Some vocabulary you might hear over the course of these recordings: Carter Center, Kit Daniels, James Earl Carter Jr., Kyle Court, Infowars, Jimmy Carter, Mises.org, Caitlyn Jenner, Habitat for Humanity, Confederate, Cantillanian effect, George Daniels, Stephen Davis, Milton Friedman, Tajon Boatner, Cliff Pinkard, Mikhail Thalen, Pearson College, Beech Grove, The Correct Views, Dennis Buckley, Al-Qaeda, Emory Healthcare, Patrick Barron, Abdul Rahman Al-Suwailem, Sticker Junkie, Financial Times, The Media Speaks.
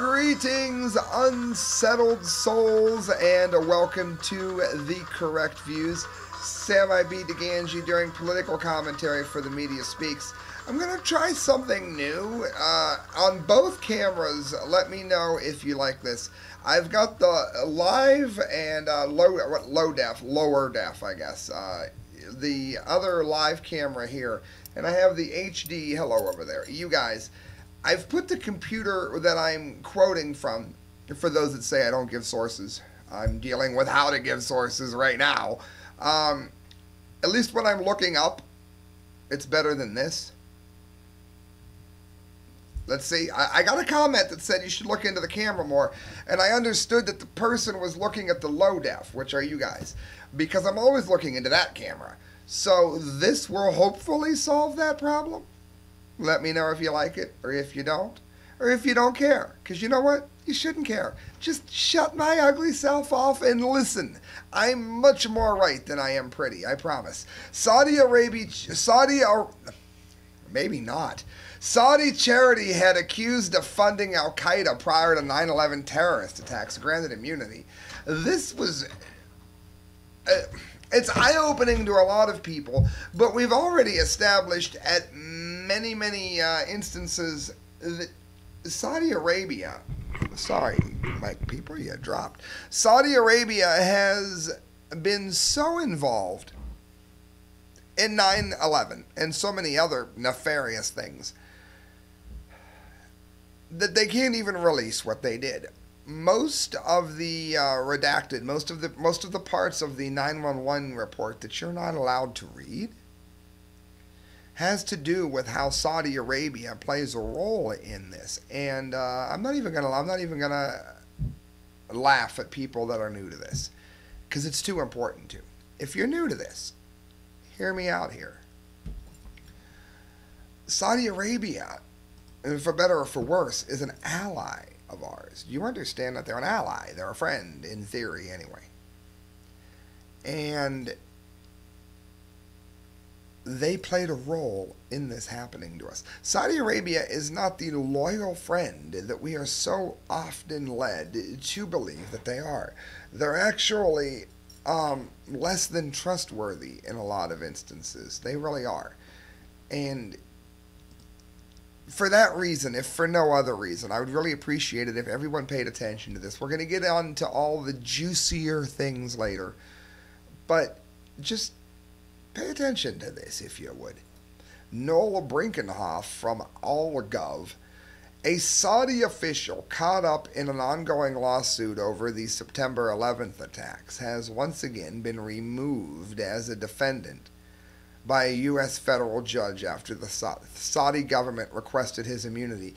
Greetings, unsettled souls, and welcome to The Correct Views. Sam Di Gangi doing political commentary for The Media Speaks. I'm going to try something new on both cameras. Let me know if you like this. I've got the live and lower def, I guess. The other live camera here, and I have the HD hello over there. You guys, I've put the computer that I'm quoting from, for those that say I don't give sources, I'm dealing with how to give sources right now. At least when I'm looking up, it's better than this. Let's see, I got a comment that said you should look into the camera more, and I understood that the person was looking at the low def, which are you guys, because I'm always looking into that camera. So this will hopefully solve that problem. Let me know if you like it, or if you don't, or if you don't care. Because you know what? You shouldn't care. Just shut my ugly self off and listen. I'm much more right than I am pretty, I promise. Saudi charity had accused of funding Al-Qaeda prior to 9/11 terrorist attacks, granted immunity. This was... it's eye-opening to a lot of people, but we've already established at many instances that Saudi Arabia, sorry, my people, you dropped. Saudi Arabia has been so involved in 9/11 and so many other nefarious things that they can't even release what they did. Most of the redacted, most of the parts of the 9/11 report that you're not allowed to read has to do with how Saudi Arabia plays a role in this. And I'm not even gonna laugh at people that are new to this, because it's too important to. If you're new to this, hear me out here. Saudi Arabia, for better or for worse, is an ally of ours. You understand that they're an ally, they're a friend, in theory anyway. And they played a role in this happening to us. Saudi Arabia is not the loyal friend that we are so often led to believe that they are. They're actually less than trustworthy in a lot of instances. They really are. And for that reason, if for no other reason, I would really appreciate it if everyone paid attention to this. We're going to get on to all the juicier things later, but just pay attention to this if you would. Noel Brinkenhoff from AllGov, a Saudi official caught up in an ongoing lawsuit over the September 11th attacks, has once again been removed as a defendant by a U.S. federal judge after the Saudi government requested his immunity.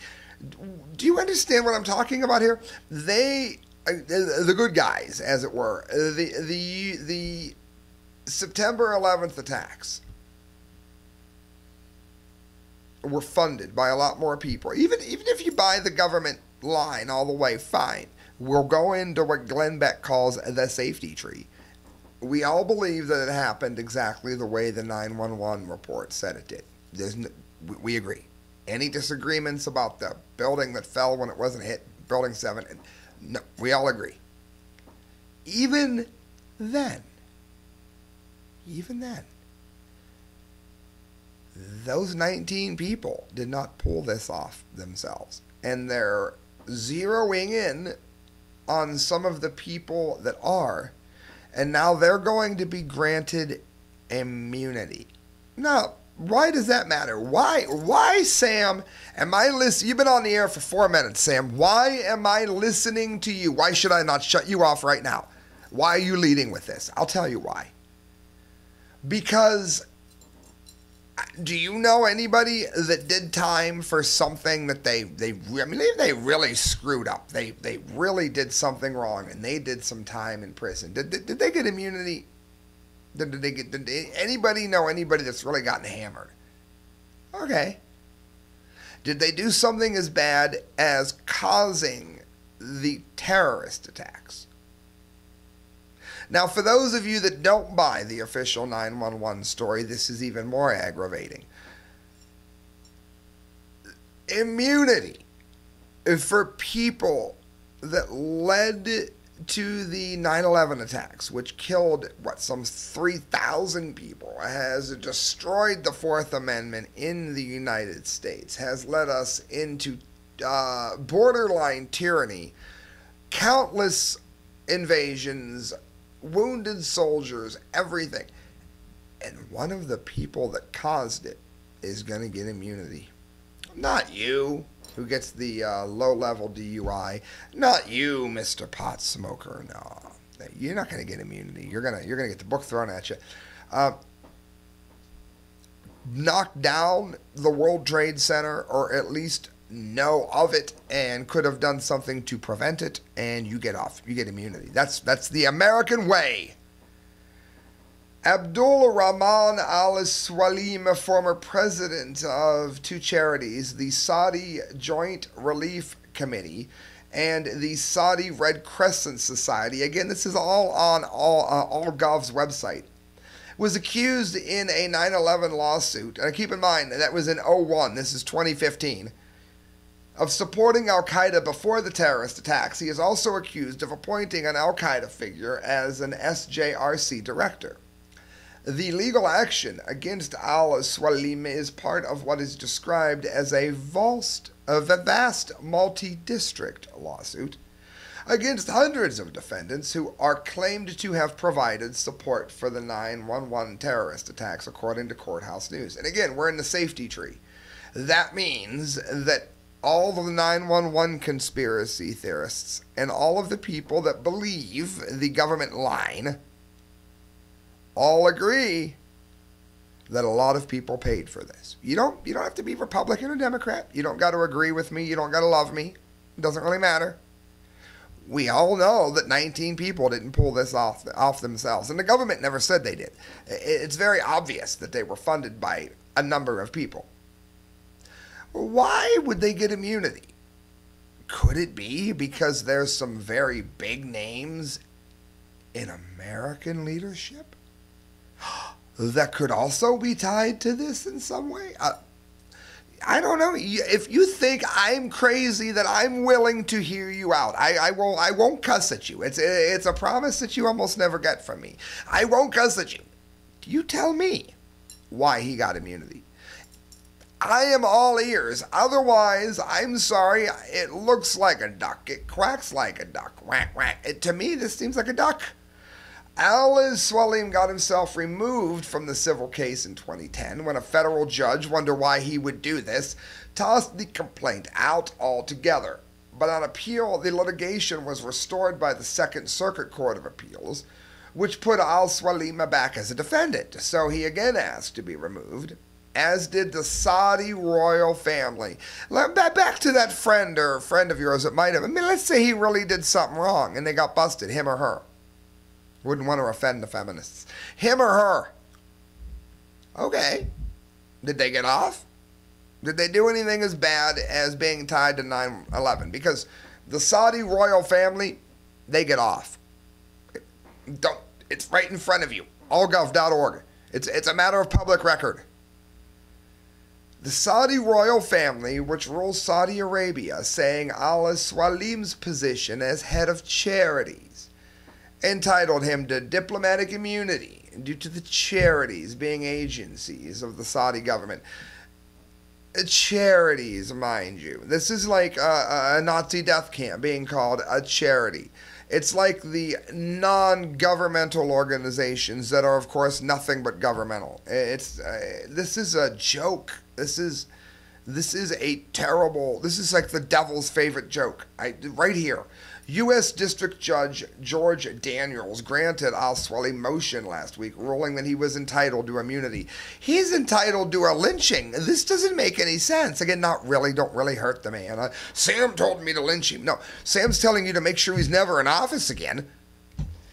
Do you understand what I'm talking about here? They, the good guys, as it were, the September 11th attacks were funded by a lot more people. Even if you buy the government line all the way, fine. We'll go into what Glenn Beck calls the safety tree. We all believe that it happened exactly the way the 9/11 report said it did. We agree. Any disagreements about the building that fell when it wasn't hit, Building 7, no, we all agree. Even then, those 19 people did not pull this off themselves. And they're zeroing in on some of the people that are, and now they're going to be granted immunity. Now, why does that matter? Why, Sam, am I listening? You've been on the air for 4 minutes, Sam. Why am I listening to you? Why should I not shut you off right now? Why are you leading with this? I'll tell you why. Because do you know anybody that did time for something that they really screwed up? They really did something wrong, and they did some time in prison. Did they get immunity? Did anybody know anybody that's really gotten hammered? Okay. Did they do something as bad as causing the terrorist attacks? Now, for those of you that don't buy the official 9/11 story, this is even more aggravating. Immunity for people that led to the 9/11 attacks, which killed, what, some 3,000 people, has destroyed the Fourth Amendment in the United States, has led us into borderline tyranny, countless invasions, wounded soldiers, everything. And one of the people that caused it is going to get immunity. Not you, who gets the low-level DUI. Not you, Mr. Pot Smoker. No, you're not going to get immunity. You're gonna get the book thrown at you. Knocked down the World Trade Center, or at least know of it and could have done something to prevent it, and you get off. You get immunity. That's the American way. Abdul Rahman Al-Suwailem, former president of two charities, the Saudi Joint Relief Committee and the Saudi Red Crescent Society, again, this is all on AllGov's website, was accused in a 9/11 lawsuit, and keep in mind that was in 2001, this is 2015, of supporting al-Qaeda before the terrorist attacks. He is also accused of appointing an al-Qaeda figure as an SJRC director. The legal action against Al-Suwailem is part of what is described as a vast multi-district lawsuit against hundreds of defendants who are claimed to have provided support for the 9/11 terrorist attacks, according to Courthouse News. And again, we're in the safety tree. That means that all of the 9/11 conspiracy theorists and all of the people that believe the government line all agree that a lot of people paid for this. You don't have to be Republican or Democrat. You don't got to agree with me. You don't got to love me. It doesn't really matter. We all know that 19 people didn't pull this off themselves, and the government never said they did. It's very obvious that they were funded by a number of people. Why would they get immunity? Could it be because there's some very big names in American leadership that could also be tied to this in some way? I don't know. If you think I'm crazy, that I'm willing to hear you out. I won't cuss at you. It's a promise that you almost never get from me. I won't cuss at you. You tell me why he got immunity. I am all ears. Otherwise, I'm sorry, it looks like a duck. It quacks like a duck. Quack, quack. To me, this seems like a duck. Al-Suwailem got himself removed from the civil case in 2010 when a federal judge, wondered why he would do this, tossed the complaint out altogether. But on appeal, the litigation was restored by the Second Circuit Court of Appeals, which put Al-Suwailem back as a defendant. So he again asked to be removed, as did the Saudi royal family. Back to that friend or friend of yours that might have, I mean, let's say he really did something wrong and they got busted, him or her. Wouldn't want to offend the feminists. Him or her. Okay. Did they get off? Did they do anything as bad as being tied to 9/11? Because the Saudi royal family, they get off. It's right in front of you. AllGov.org. It's a matter of public record. The Saudi royal family, which rules Saudi Arabia, saying Al-Suwalim's position as head of charities entitled him to diplomatic immunity due to the charities being agencies of the Saudi government. Charities, mind you. This is like a Nazi death camp being called a charity. It's like the non-governmental organizations that are, of course, nothing but governmental. This is a joke. This is a terrible, this is like the devil's favorite joke. Right here, U.S. District Judge George Daniels granted Al-Suwailem motion last week, ruling that he was entitled to immunity. He's entitled to a lynching. This doesn't make any sense. Again, don't really hurt the man. Sam told me to lynch him. No, Sam's telling you to make sure he's never in office again.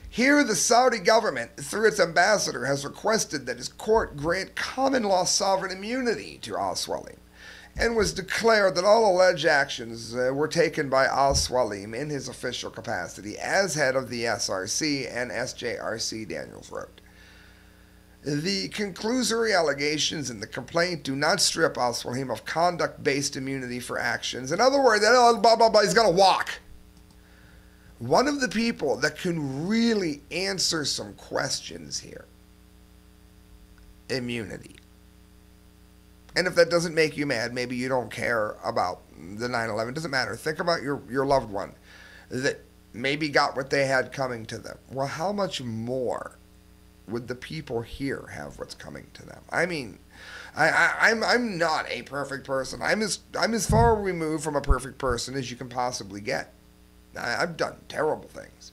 Here, the Saudi government, through its ambassador, has requested that his court grant common law sovereign immunity to Al-Suwailem, and was declared that all alleged actions were taken by Al-Suwailem in his official capacity as head of the SRC and SJRC, Daniels wrote. The conclusory allegations in the complaint do not strip Al-Suwailem of conduct-based immunity for actions. In other words, blah, blah, blah, he's got to walk. One of the people that can really answer some questions here, immunity. And if that doesn't make you mad, maybe you don't care about the 9/11. It doesn't matter. Think about your loved one that maybe got what they had coming to them. Well, how much more would the people here have what's coming to them? I mean, I'm not a perfect person. I'm as far removed from a perfect person as you can possibly get. I've done terrible things.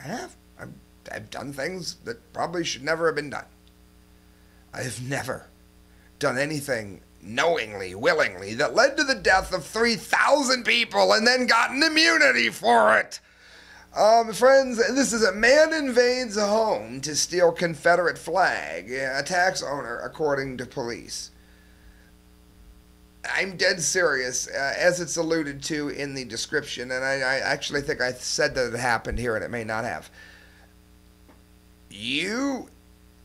I have. I've done things that probably should never have been done. I've never done anything knowingly, willingly, that led to the death of 3,000 people and then gotten immunity for it. Friends, this is a man invades a home to steal Confederate flag, attacks owner, according to police. I'm dead serious, as it's alluded to in the description, and I actually think I said that it happened here, and it may not have. You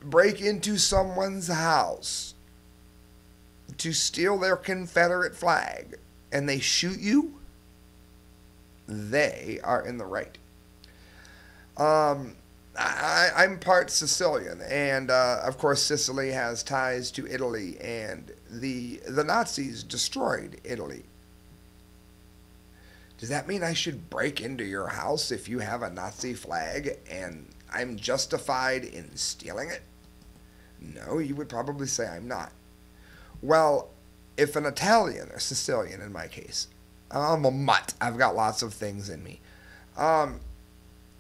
break into someone's house to steal their Confederate flag, and they shoot you? They are in the right. I'm part Sicilian, and of course Sicily has ties to Italy, and the Nazis destroyed Italy. Does that mean I should break into your house if you have a Nazi flag and I'm justified in stealing it? No, you would probably say I'm not. Well, if an Italian or Sicilian, in my case, I'm a mutt. I've got lots of things in me.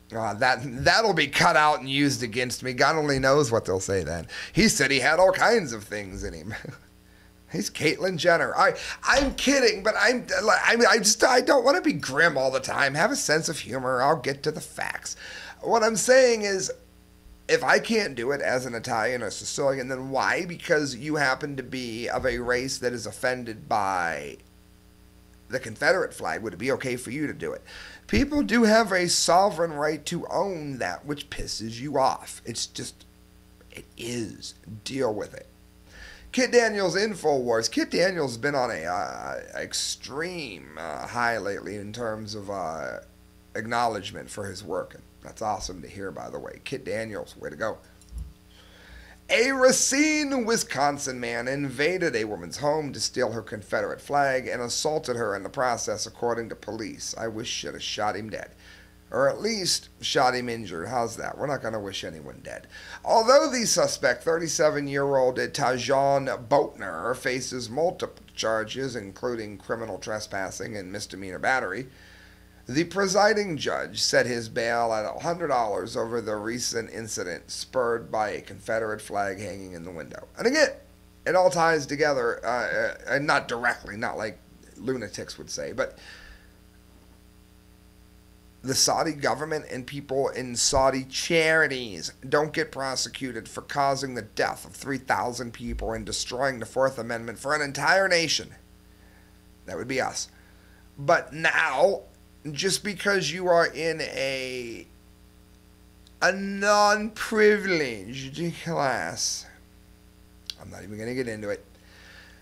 That'll be cut out and used against me. God only knows what they'll say then. He said he had all kinds of things in him. He's Caitlyn Jenner. I'm kidding, but I don't want to be grim all the time. Have a sense of humor. I'll get to the facts. What I'm saying is, if I can't do it as an Italian or Sicilian, then why? Because you happen to be of a race that is offended by the Confederate flag, would it be okay for you to do it? People do have a sovereign right to own that which pisses you off. It's just, it is. Deal with it. Kit Daniels, Infowars. Kit Daniels has been on a extreme high lately in terms of acknowledgement for his work. And that's awesome to hear, by the way. Kit Daniels, way to go. A Racine, Wisconsin man invaded a woman's home to steal her Confederate flag and assaulted her in the process, according to police. I wish should have shot him dead. Or at least shot him injured. How's that? We're not going to wish anyone dead. Although the suspect, 37-year-old Tajon Boatner, faces multiple charges, including criminal trespassing and misdemeanor battery, the presiding judge set his bail at $100 over the recent incident spurred by a Confederate flag hanging in the window. And again, it all ties together, and not directly, not like lunatics would say, but the Saudi government and people in Saudi charities don't get prosecuted for causing the death of 3,000 people and destroying the Fourth Amendment for an entire nation. That would be us. But now, just because you are in a non-privileged class, I'm not even going to get into it,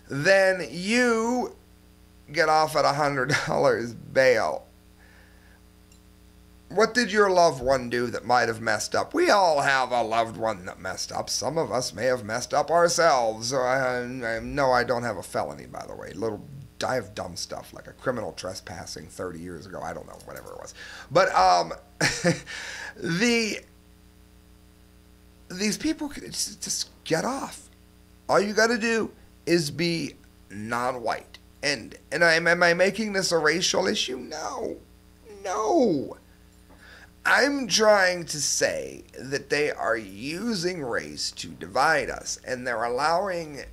then you get off at $100 bail. What did your loved one do that might have messed up? We all have a loved one that messed up. Some of us may have messed up ourselves. No, I don't have a felony, by the way. Little I have dumb stuff like a criminal trespassing 30 years ago. I don't know, whatever it was. But these people could just get off. All you got to do is be non-white. And am I making this a racial issue? No. I'm trying to say that they are using race to divide us, and they're allowing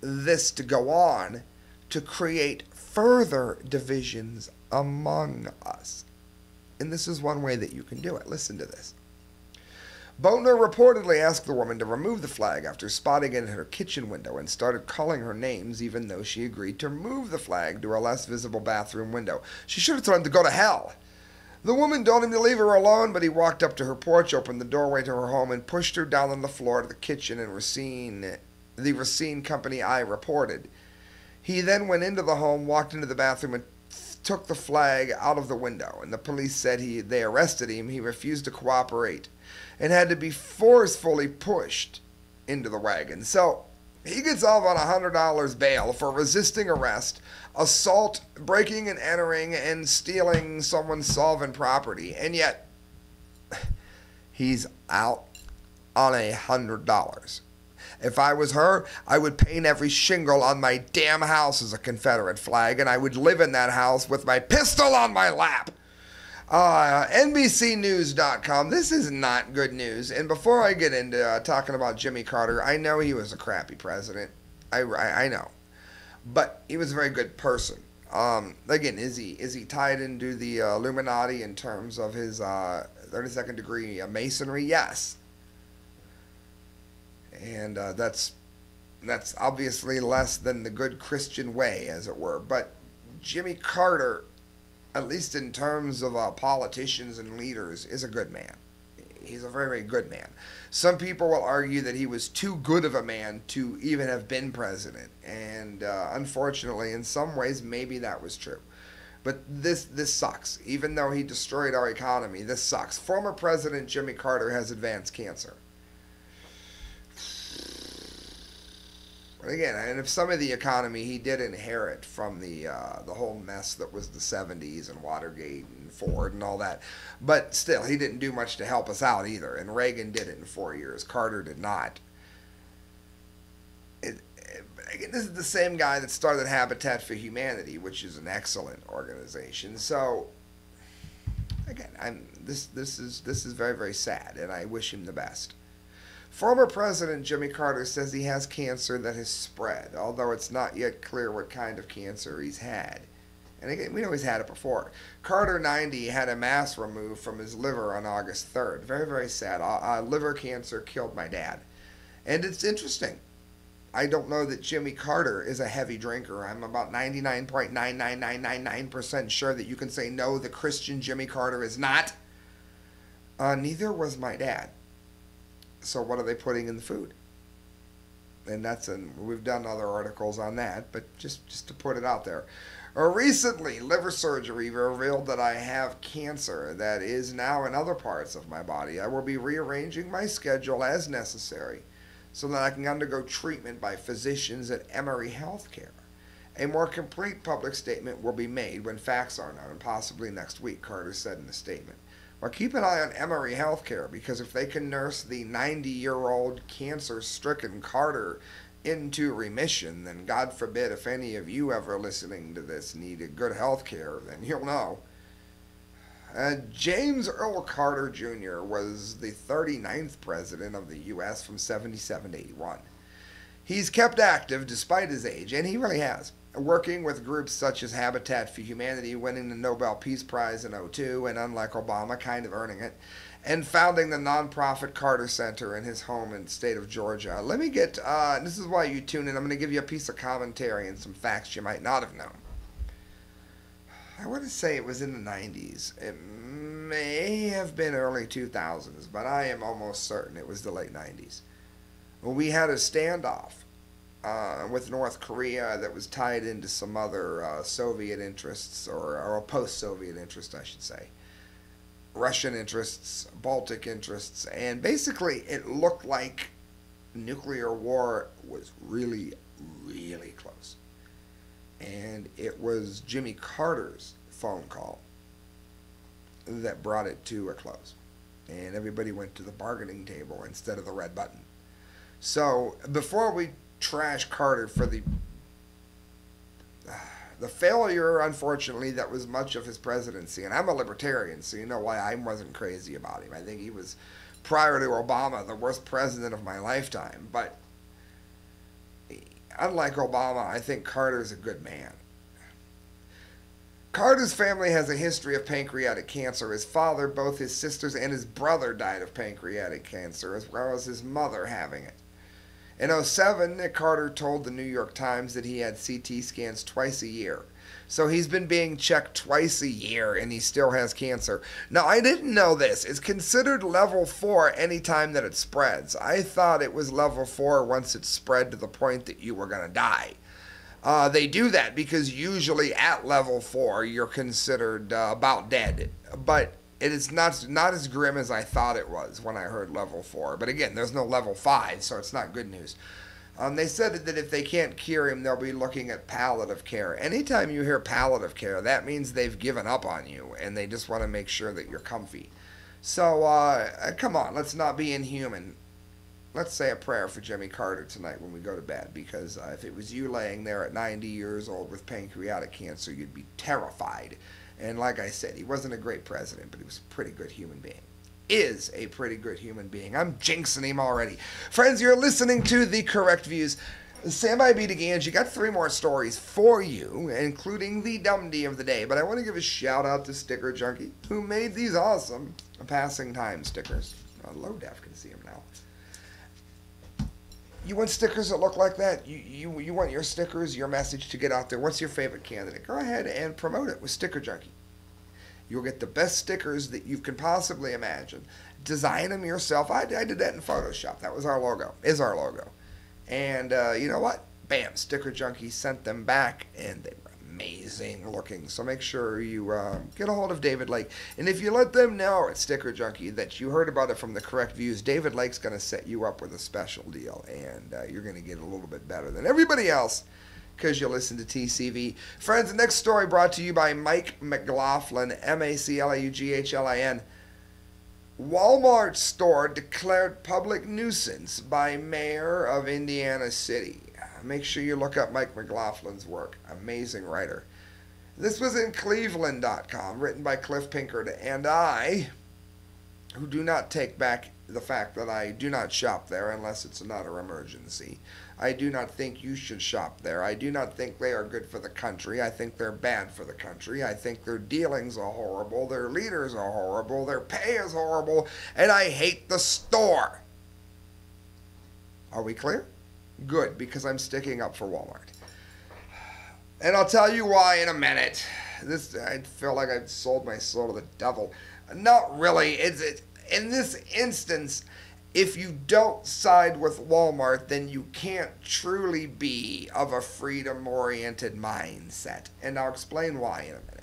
this to go on to create further divisions among us. And this is one way that you can do it. Listen to this. Boatner reportedly asked the woman to remove the flag after spotting it in her kitchen window and started calling her names even though she agreed to move the flag to a less visible bathroom window. She should have told him to go to hell. The woman told him to leave her alone, but he walked up to her porch, opened the doorway to her home, and pushed her down on the floor to the kitchen in Racine, the Racine Company Eye reported. He then went into the home, walked into the bathroom, and took the flag out of the window, and the police said they arrested him. He refused to cooperate and had to be forcefully pushed into the wagon. So he gets off on $100 bail for resisting arrest, assault, breaking and entering, and stealing someone's solvent property, and yet he's out on $100. If I was her, I would paint every shingle on my damn house as a Confederate flag, and I would live in that house with my pistol on my lap. NBCnews.com. This is not good news. And before I get into talking about Jimmy Carter, I know he was a crappy president. I know. But he was a very good person. Again, is he tied into the Illuminati in terms of his 32nd degree masonry? Yes. And that's obviously less than the good Christian way, as it were. But Jimmy Carter, at least in terms of politicians and leaders, is a good man. He's a very, very good man. Some people will argue that he was too good of a man to even have been president. And unfortunately, in some ways, maybe that was true. But this sucks. Even though he destroyed our economy, this sucks. Former President Jimmy Carter has advanced cancer. Again, and if some of the economy he did inherit from the whole mess that was the 70s and Watergate and Ford and all that, but still, he didn't do much to help us out either. And Reagan did it in 4 years. Carter did not. Again, this is the same guy that started Habitat for Humanity, which is an excellent organization. So, again, this is very, very sad, and I wish him the best. Former President Jimmy Carter says he has cancer that has spread, although it's not yet clear what kind of cancer he's had. And again, we know he's had it before. Carter, 90, had a mass removed from his liver on August 3rd. Very, very sad. Liver cancer killed my dad. And it's interesting. I don't know that Jimmy Carter is a heavy drinker. I'm about 99.99999% sure that you can say, no, the Christian Jimmy Carter is not. Neither was my dad. So what are they putting in the food? And we've done other articles on that, but just to put it out there. Recently, liver surgery revealed that I have cancer that is now in other parts of my body. I will be rearranging my schedule as necessary so that I can undergo treatment by physicians at Emory Healthcare. A more complete public statement will be made when facts are known, possibly next week, Carter said in a statement. Well, keep an eye on Emory Healthcare, because if they can nurse the 90-year-old cancer-stricken Carter into remission, then God forbid if any of you ever listening to this needed good health care, then you'll know. James Earl Carter Jr. was the 39th president of the U.S. from 77 to 81. He's kept active despite his age, and he really has, working with groups such as Habitat for Humanity, winning the Nobel Peace Prize in 2002, and unlike Obama, kind of earning it, and founding the nonprofit Carter Center in his home in the state of Georgia. Let me get, this is why you tune in. I'm going to give you a piece of commentary and some facts you might not have known. I want to say it was in the 90s. It may have been early 2000s, but I am almost certain it was the late 90s. We had a standoff with North Korea that was tied into some other Soviet interests, or post-Soviet interests, I should say. Russian interests, Baltic interests, and basically it looked like nuclear war was really, really close. And it was Jimmy Carter's phone call that brought it to a close. And everybody went to the bargaining table instead of the red button. So before we trash Carter for the failure, unfortunately, that was much of his presidency, and I'm a libertarian, so you know why I wasn't crazy about him. I think he was, prior to Obama, the worst president of my lifetime. But unlike Obama, I think Carter's a good man. Carter's family has a history of pancreatic cancer. His father, both his sisters, and his brother died of pancreatic cancer, as well as his mother having it. In 2007, Carter told the New York Times that he had CT scans twice a year. So he's been being checked twice a year, and he still has cancer. Now, I didn't know this. It's considered level 4 any time that it spreads. I thought it was level 4 once it spread to the point that you were going to die. They do that because usually at level 4, you're considered about dead. But it is not as grim as I thought it was when I heard level 4. But again, there's no level 5, so it's not good news. They said that if they can't cure him, they'll be looking at palliative care. Anytime you hear palliative care, that means they've given up on you, and they just want to make sure that you're comfy. So, come on, let's not be inhuman. Let's say a prayer for Jimmy Carter tonight when we go to bed, because if it was you laying there at 90 years old with pancreatic cancer, you'd be terrified. And like I said, he wasn't a great president, but he was a pretty good human being. Is a pretty good human being. I'm jinxing him already. Friends, you're listening to The Correct Views. Sam Di Gangi got 3 more stories for you, including the dumdy of the day, but I want to give a shout out to Sticker Junkie, who made these awesome passing time stickers. Low def can see them now. You want stickers that look like that? You want your stickers, your message to get out there. What's your favorite candidate? Go ahead and promote it with Sticker Junkie. You'll get the best stickers that you can possibly imagine. Design them yourself. I did that in Photoshop. That was our logo, is our logo. And you know what? Bam, Sticker Junkie sent them back, and they were amazing looking. So make sure you get a hold of David Lake. And if you let them know at Sticker Junkie that you heard about it from The Correct Views, David Lake's going to set you up with a special deal, and you're going to get a little bit better than everybody else, because you listen to TCV. Friends, the next story brought to you by Mike McLaughlin, M-A-C-L-A-U-G-H-L-I-N. Walmart store declared public nuisance by mayor of Indiana City. Make sure you look up Mike McLaughlin's work. Amazing writer. This was in Cleveland.com, written by Cliff Pinkard, and I, who do not take back the fact that I do not shop there unless it's not an emergency. I do not think you should shop there. I do not think they are good for the country. I think they're bad for the country. I think their dealings are horrible. Their leaders are horrible. Their pay is horrible. And I hate the store. Are we clear? Good, because I'm sticking up for Walmart. And I'll tell you why in a minute. This, I feel like I've sold my soul to the devil. Not really. It's in this instance, if you don't side with Walmart, then you can't truly be of a freedom-oriented mindset. And I'll explain why in a minute.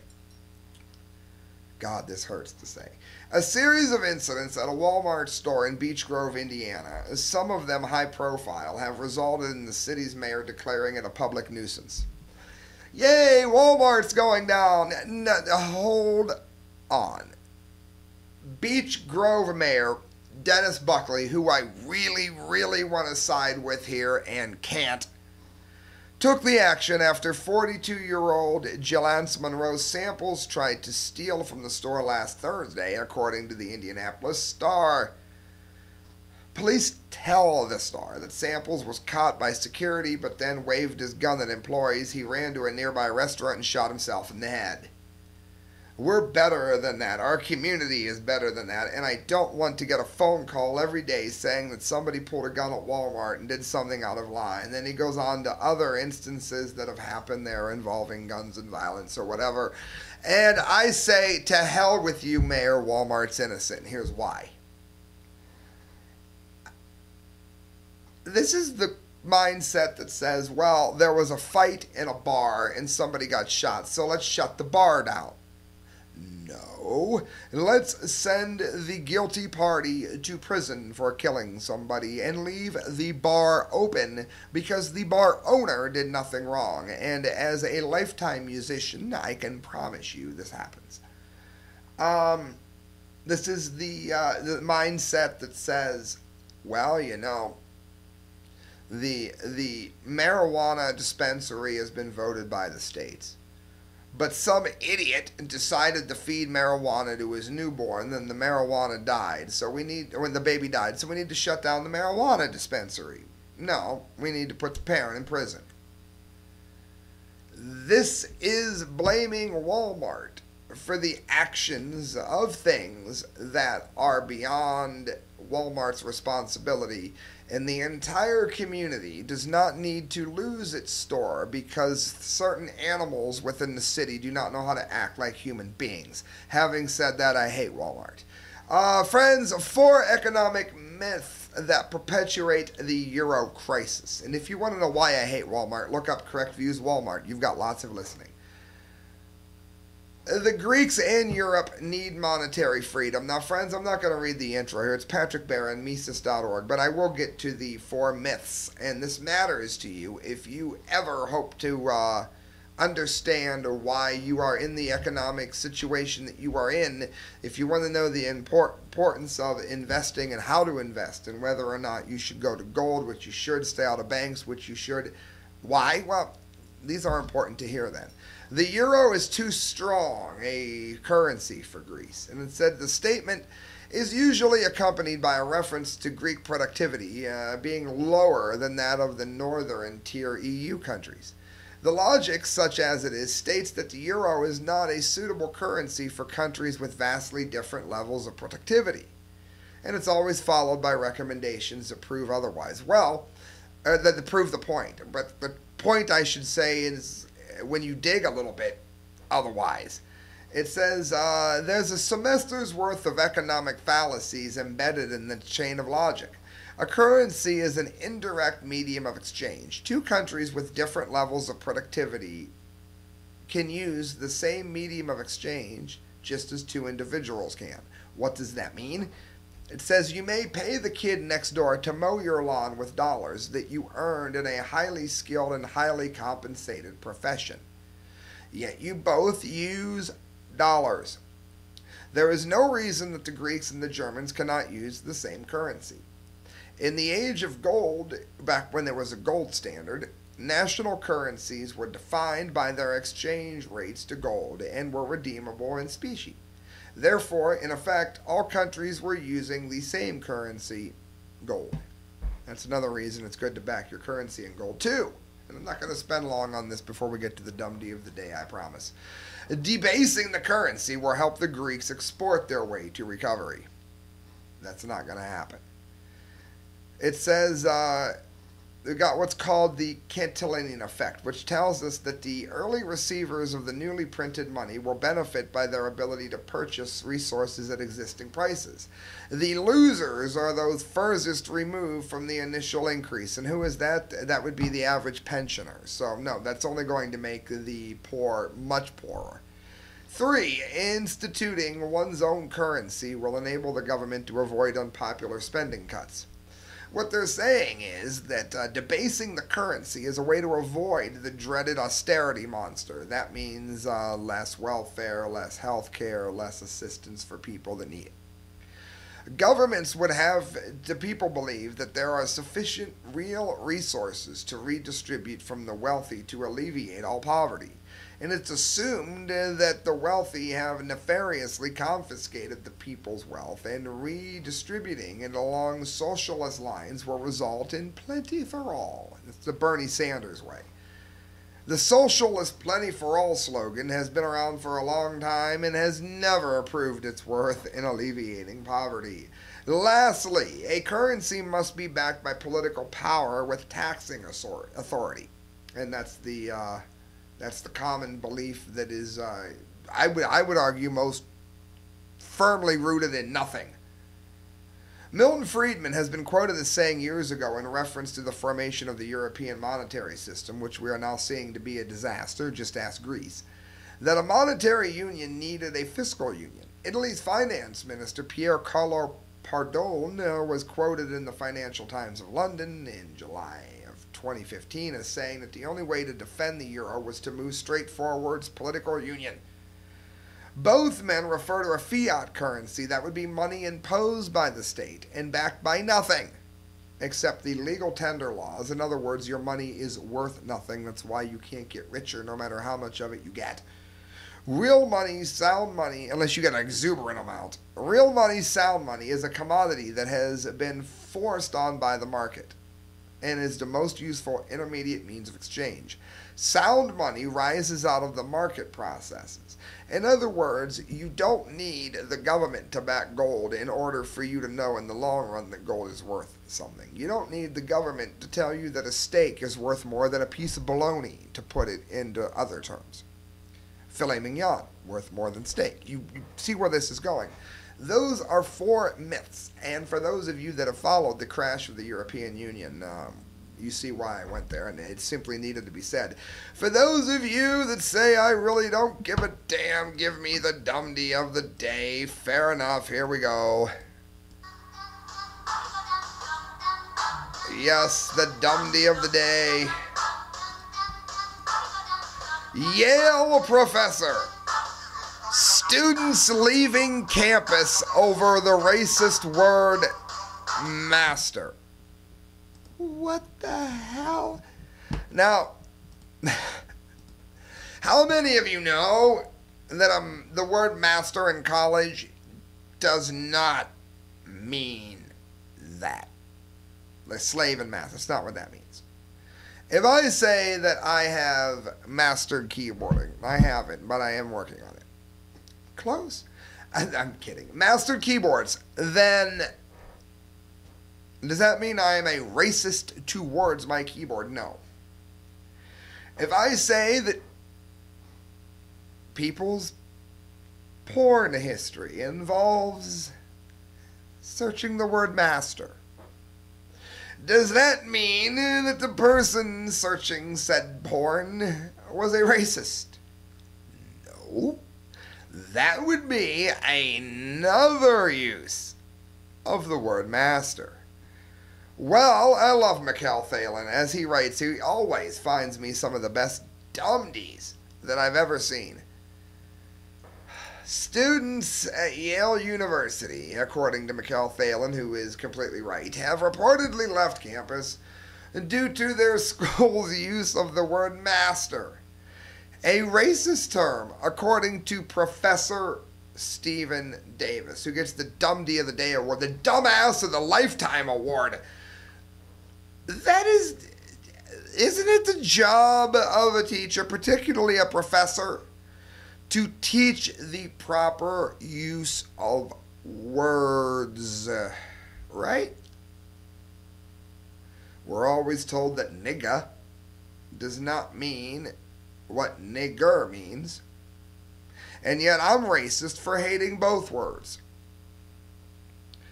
God, this hurts to say. A series of incidents at a Walmart store in Beech Grove, Indiana, some of them high-profile, have resulted in the city's mayor declaring it a public nuisance. Yay, Walmart's going down. No, hold on. Beech Grove mayor Dennis Buckley, who I really, really want to side with here and can't, took the action after 42-year-old Jelance Monroe Samples tried to steal from the store last Thursday, according to the Indianapolis Star. Police tell the Star that Samples was caught by security but then waved his gun at employees. He ran to a nearby restaurant and shot himself in the head. We're better than that. Our community is better than that. And I don't want to get a phone call every day saying that somebody pulled a gun at Walmart and did something out of line. And then he goes on to other instances that have happened there involving guns and violence or whatever. And I say, to hell with you, Mayor. Walmart's innocent. Here's why. This is the mindset that says, well, there was a fight in a bar and somebody got shot, so let's shut the bar down. No, let's send the guilty party to prison for killing somebody and leave the bar open because the bar owner did nothing wrong. And as a lifetime musician, I can promise you this happens. This is the mindset that says, well, you know, the marijuana dispensary has been voted by the states. But some idiot decided to feed marijuana to his newborn, then the marijuana died. So we need, when the baby died, so we need to shut down the marijuana dispensary. No, we need to put the parent in prison. This is blaming Walmart for the actions of things that are beyond Walmart's responsibility and the entire community does not need to lose its store because certain animals within the city do not know how to act like human beings. Having said that, I hate Walmart. Friends, four economic myths that perpetuate the Euro crisis. And if you want to know why I hate Walmart, look up Correct Views Walmart. You've got lots of listening. The Greeks and Europe need monetary freedom. Now, friends, I'm not going to read the intro here. It's Patrick Barron, Mises.org, but I will get to the four myths, and this matters to you if you ever hope to understand why you are in the economic situation that you are in, if you want to know the importance of investing and how to invest and whether or not you should go to gold, which you should, stay out of banks, which you should. Why? Well, these are important to hear then. The euro is too strong a currency for Greece, and instead the statement is usually accompanied by a reference to Greek productivity being lower than that of the northern tier EU countries. The logic, such as it is, states that the euro is not a suitable currency for countries with vastly different levels of productivity, and it's always followed by recommendations to prove otherwise. Well, that prove the point, but the point I should say is, when you dig a little bit otherwise, it says there's a semester's worth of economic fallacies embedded in the chain of logic. A currency is an indirect medium of exchange. Two countries with different levels of productivity can use the same medium of exchange just as two individuals can. What does that mean? It says you may pay the kid next door to mow your lawn with dollars that you earned in a highly skilled and highly compensated profession. Yet you both use dollars. There is no reason that the Greeks and the Germans cannot use the same currency. In the age of gold, back when there was a gold standard, national currencies were defined by their exchange rates to gold and were redeemable in specie. Therefore, in effect, all countries were using the same currency, gold. That's another reason it's good to back your currency in gold, too. And I'm not going to spend long on this before we get to the dumb D of the day, I promise. Debasing the currency will help the Greeks export their way to recovery. That's not going to happen. It says we've got what's called the Cantillanian effect, which tells us that the early receivers of the newly printed money will benefit by their ability to purchase resources at existing prices. The losers are those furthest removed from the initial increase. And who is that? That would be the average pensioner. So, no, that's only going to make the poor much poorer. 3, instituting one's own currency will enable the government to avoid unpopular spending cuts. What they're saying is that debasing the currency is a way to avoid the dreaded austerity monster. That means less welfare, less health care, less assistance for people that need it. Governments would have the people believe that there are sufficient real resources to redistribute from the wealthy to alleviate all poverty. And it's assumed that the wealthy have nefariously confiscated the people's wealth, and redistributing it along socialist lines will result in plenty for all. It's the Bernie Sanders way. The socialist plenty for all slogan has been around for a long time and has never proved its worth in alleviating poverty. Lastly, a currency must be backed by political power with taxing authority. And that's the common belief that is, I would argue, most firmly rooted in nothing. Milton Friedman has been quoted as saying years ago in reference to the formation of the European monetary system, which we are now seeing to be a disaster, just ask Greece, that a monetary union needed a fiscal union. Italy's finance minister, Piercarlo Pardone, was quoted in the Financial Times of London in July 2015 as saying that the only way to defend the euro was to move straight forwards political union. Both men refer to a fiat currency that would be money imposed by the state and backed by nothing except the legal tender laws. In other words, your money is worth nothing. That's why you can't get richer no matter how much of it you get. Real money, sound money, unless you get an exuberant amount. Real money, sound money is a commodity that has been forced on by the market. and is the most useful intermediate means of exchange. Sound money rises out of the market processes. In other words, you don't need the government to back gold in order for you to know in the long run that gold is worth something. You don't need the government to tell you that a steak is worth more than a piece of bologna, to put it into other terms. Filet mignon, worth more than steak. You see where this is going. Those are four myths, and for those of you that have followed the crash of the European Union, you see why I went there, and it simply needed to be said. For those of you that say, I really don't give a damn, give me the dumdy of the day. Fair enough, here we go. Yes, the dumdy of the day. Yale professor. Students leaving campus over the racist word master. What the hell? Now, how many of you know that the word master in college does not mean that? Like slave in math, that's not what that means. If I say that I have mastered keyboarding, I haven't, but I am working on it. Close. I'm kidding. Mastered keyboards, then... does that mean I am a racist towards my keyboard? No. If I say that people's porn history involves searching the word master, does that mean that the person searching said porn was a racist? No. That would be another use of the word master. Well, I love Mikhail Thalen. As he writes, he always finds me some of the best dumdies that I've ever seen. Students at Yale University, according to Mikhail Thalen, who is completely right, have reportedly left campus due to their school's use of the word master, a racist term, according to Professor Stephen Davis, who gets the Dumdy of the Day Award, the Dumbass of the Lifetime Award. That is, isn't it the job of a teacher, particularly a professor, to teach the proper use of words, right? We're always told that nigga does not mean what nigger means, and yet I'm racist for hating both words.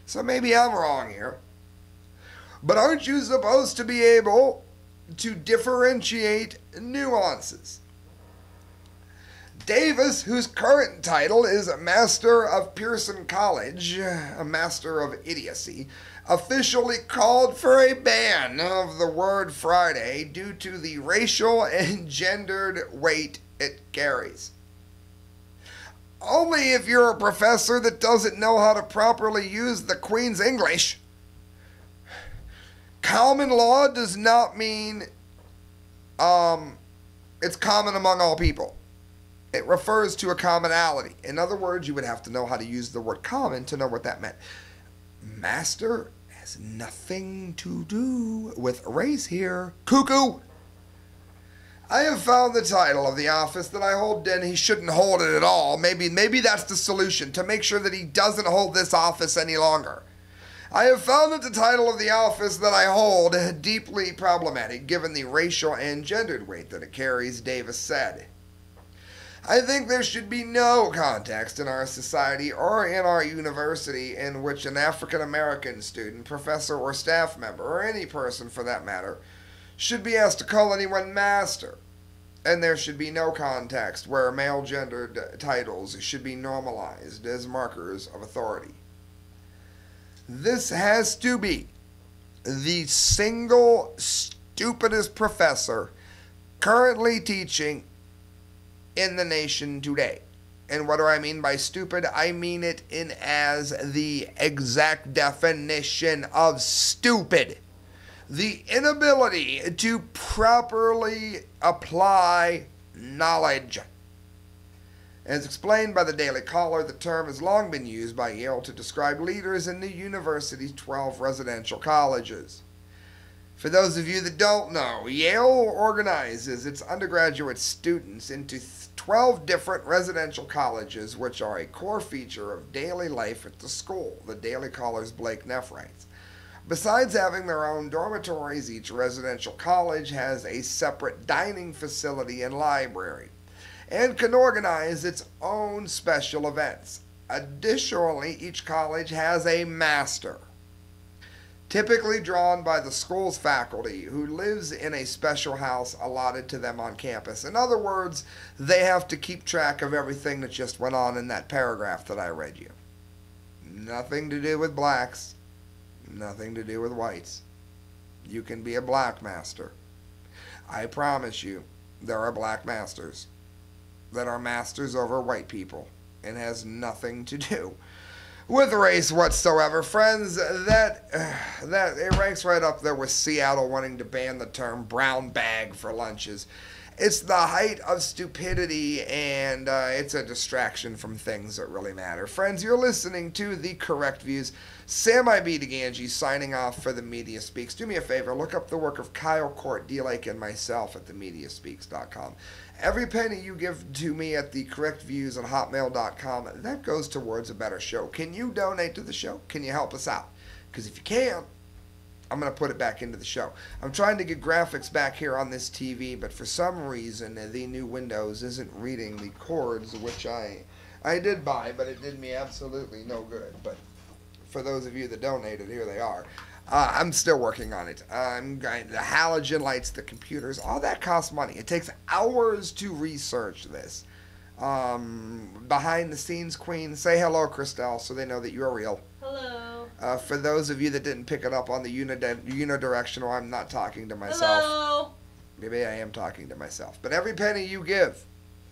So maybe I'm wrong here. But aren't you supposed to be able to differentiate nuances? Davis, whose current title is Master of Pearson College, a Master of Idiocy, officially called for a ban of the word Friday due to the racial and gendered weight it carries. Only if you're a professor that doesn't know how to properly use the Queen's English. Common law does not mean it's common among all people. It refers to a commonality. In other words, you would have to know how to use the word common to know what that meant. Master has nothing to do with race here. Cuckoo! I have found the title of the office that I hold, and he shouldn't hold it at all. Maybe that's the solution, to make sure that he doesn't hold this office any longer. I have found that the title of the office that I hold deeply problematic, given the racial and gendered weight that it carries, Davis said. I think there should be no context in our society or in our university in which an African-American student, professor, or staff member, or any person for that matter, should be asked to call anyone master. And there should be no context where male-gendered titles should be normalized as markers of authority. This has to be the single stupidest professor currently teaching in the nation today. And what do I mean by stupid? I mean it in as the exact definition of stupid. The inability to properly apply knowledge. As explained by the Daily Caller, the term has long been used by Yale to describe leaders in the university's 12 residential colleges. For those of you that don't know, Yale organizes its undergraduate students into 12 different residential colleges, which are a core feature of daily life at the school, the Daily Caller's Blake Neff writes. Besides having their own dormitories, each residential college has a separate dining facility and library, and can organize its own special events. Additionally, each college has a master, typically drawn by the school's faculty, who lives in a special house allotted to them on campus. In other words, they have to keep track of everything that just went on in that paragraph that I read you. Nothing to do with blacks. Nothing to do with whites. You can be a black master. I promise you, there are black masters that are masters over white people, and has nothing to do with race whatsoever. Friends, that it ranks right up there with Seattle wanting to ban the term brown bag for lunches. It's the height of stupidity, and it's a distraction from things that really matter. Friends, you're listening to The Correct Views. Sam Di Gangi signing off for The Media Speaks. Do me a favor, look up the work of Kyle, Court, D. Lake, and myself at themediaspeaks.com. Every penny you give to me at The Correct Views at hotmail.com, that goes towards a better show. Can you donate to the show? Can you help us out? Because if you can, I'm going to put it back into the show. I'm trying to get graphics back here on this TV, but for some reason, the new Windows isn't reading the cords, which I did buy, but it did me absolutely no good. But for those of you that donated, here they are. I'm still working on it. The halogen lights, the computers, all that costs money. It takes hours to research this. Behind the scenes queen, say hello, Christelle, so they know that you're real. Hello. For those of you that didn't pick it up on the unidirectional, I'm not talking to myself. Hello. Maybe I am talking to myself. But every penny you give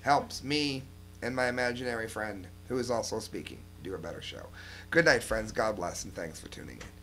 helps me and my imaginary friend, who is also speaking, do a better show. Good night, friends. God bless, and thanks for tuning in.